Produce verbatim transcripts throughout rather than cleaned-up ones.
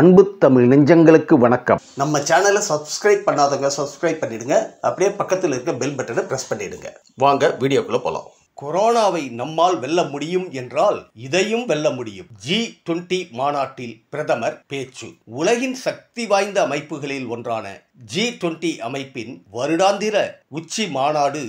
அன்பு தமிழ் நெஞ்சங்களுக்கு வணக்கம். நம்ம சேனலை சப்ஸ்கிரைப் பண்ணாதவங்க சப்ஸ்கிரைப் பண்ணிடுங்க. அப்படியே பக்கத்தில் இருக்க பெல் பட்டனை பிரஸ் பண்ணிடுங்க. வாங்க வீடியோக்குள்ள போகலாம். கொரோனாவை நம்மால் வெல்ல முடியும் என்றால் இதையும் வெல்ல முடியும். ஜி டுவெண்டி மாநாட்டில் பிரதமர் பேச்சு. உலகின் சக்தி வாய்ந்த அமைப்புகளில் ஒன்றான ஜி டுவெண்டி அமைப்பின் வருடாந்திர உச்சி மாநாடு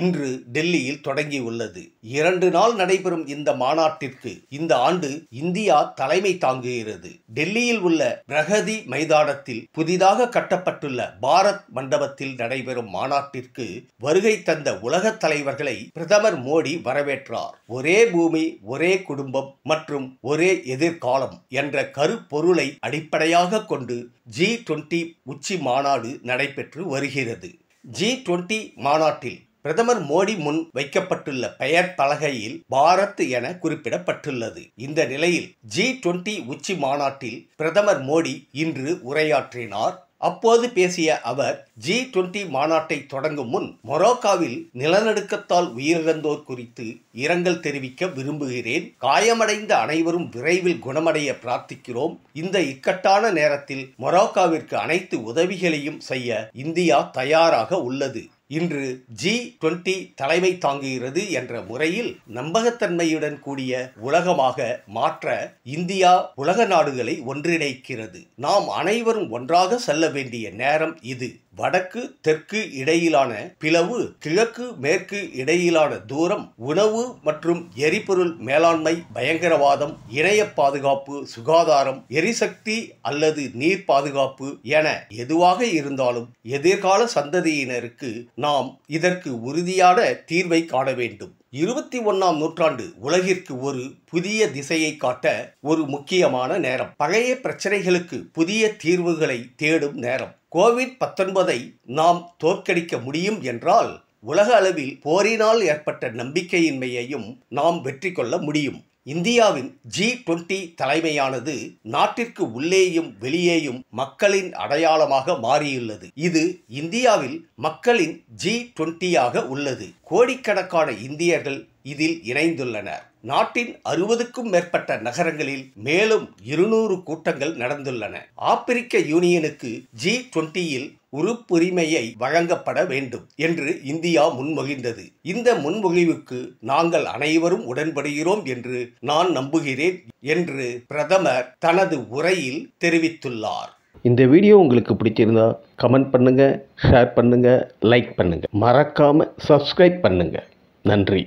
இன்று டெல்லியில் தொடங்கியுள்ளது. இரண்டு நாள் நடைபெறும் இந்த மாநாட்டிற்கு இந்த ஆண்டு இந்தியா தலைமை தாங்குகிறது. டெல்லியில் உள்ள பிரகதி மைதானத்தில் புதிதாக கட்டப்பட்டுள்ள பாரத் மண்டபத்தில் நடைபெறும் மாநாட்டிற்கு வருகை தந்த உலக தலைவர்களை பிரதமர் மோடி வரவேற்றார். ஒரே பூமி, ஒரே குடும்பம் மற்றும் ஒரே எதிர்காலம் என்ற கருப்பொருளை அடிப்படையாக கொண்டு ஜி டுவெண்டி உச்சி மாநாடு நடைபெற்று வருகிறது. ஜி டுவெண்டி மாநாட்டில் பிரதமர் மோடி முன் வைக்கப்பட்டுள்ள பெயர் பலகையில் பாரத் என குறிப்பிடப்பட்டுள்ளது. இந்த நிலையில் ஜி டுவெண்டி உச்சி மாநாட்டில் பிரதமர் மோடி இன்று உரையாற்றினார். அப்போது பேசிய அவர் ஜி டுவெண்டி மாநாட்டை தொடங்கும் முன் மொரோக்காவில் நிலநடுக்கத்தால் உயிரிழந்தோர் குறித்து இரங்கல் தெரிவிக்க விரும்புகிறேன். காயமடைந்த அனைவரும் விரைவில் குணமடைய பிரார்த்திக்கிறோம். இந்த இக்கட்டான நேரத்தில் மொரோக்காவிற்கு அனைத்து உதவிகளையும் செய்ய இந்தியா தயாராக உள்ளது. இன்று ஜி டுவெண்டி தலைமை தாங்குகிறது என்ற முறையில் நம்பகத்தன்மையுடன் கூடிய உலகமாக மாற்ற இந்தியா உலக நாடுகளை ஒன்றிணைக்கிறது. நாம் அனைவரும் ஒன்றாக செல்ல வேண்டிய நேரம் இது. வடக்கு தெற்கு இடையிலான பிளவு, கிழக்கு மேற்கு இடையிலான தூரம், உணவு மற்றும் எரிபொருள் மேலாண்மை, பயங்கரவாதம், இணைய பாதுகாப்பு, சுகாதாரம், எரிசக்தி அல்லது நீர் பாதுகாப்பு என எதுவாக இருந்தாலும் எதிர்கால சந்ததியினருக்கு நாம் இதற்கு உறுதியான தீர்வை காண வேண்டும். இருபத்தி ஒன்னாம் நூற்றாண்டு உலகிற்கு ஒரு புதிய திசையை காட்ட ஒரு முக்கியமான நேரம். பழைய பிரச்சனைகளுக்கு புதிய தீர்வுகளை தேடும் நேரம். கோவிட் பத்தொன்பதை நாம் தோற்கடிக்க முடியும் என்றால் உலக அளவில் போரினால் ஏற்பட்ட நம்பிக்கையின்மையையும் நாம் வெற்றி கொள்ள முடியும். இந்தியாவின் ஜி டுவெண்டி தலைமையானது நாட்டிற்கு உள்ளேயும் வெளியேயும் மக்களின் அடையாளமாக மாறியுள்ளது. இது இந்தியாவில் மக்களின் ஜி டுவெண்டி ஆக உள்ளது. கோடிக்கணக்கான இந்தியர்கள் இதில் இணைந்துள்ளனர். நாட்டின் அறுபதுக்கும் மேற்பட்ட நகரங்களில் மேலும் இருநூறு கூட்டங்கள் நடந்துள்ளன. ஆப்பிரிக்க யூனியனுக்கு ஜி டுவெண்டி யில் உறுப்புரிமையை வழங்கப்பட வேண்டும் என்று இந்தியா முன்மொழிந்தது. இந்த முன்மொழிவுக்கு நாங்கள் அனைவரும் உடன்படுகிறோம் என்று நான் நம்புகிறேன் என்று பிரதமர் தனது உரையில் தெரிவித்துள்ளார். இந்த வீடியோ உங்களுக்கு பிடிச்சிருந்தா கமெண்ட் பண்ணுங்க, ஷேர் பண்ணுங்க, லைக் பண்ணுங்க, மறக்காம சப்ஸ்கிரைப் பண்ணுங்க. நன்றி.